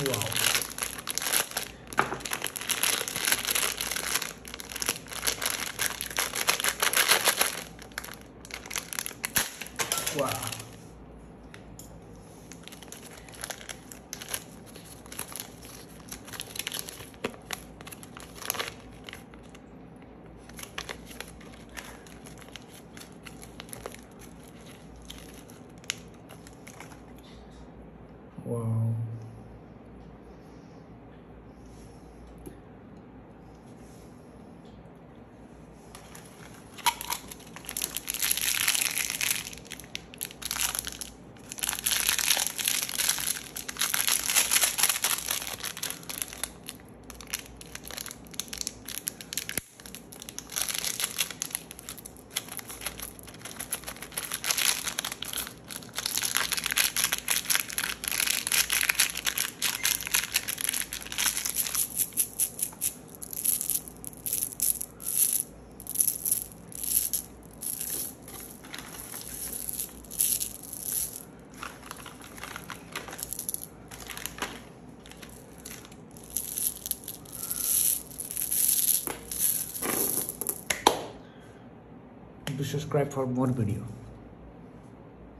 Wow. Wow. Wow. To subscribe for more video.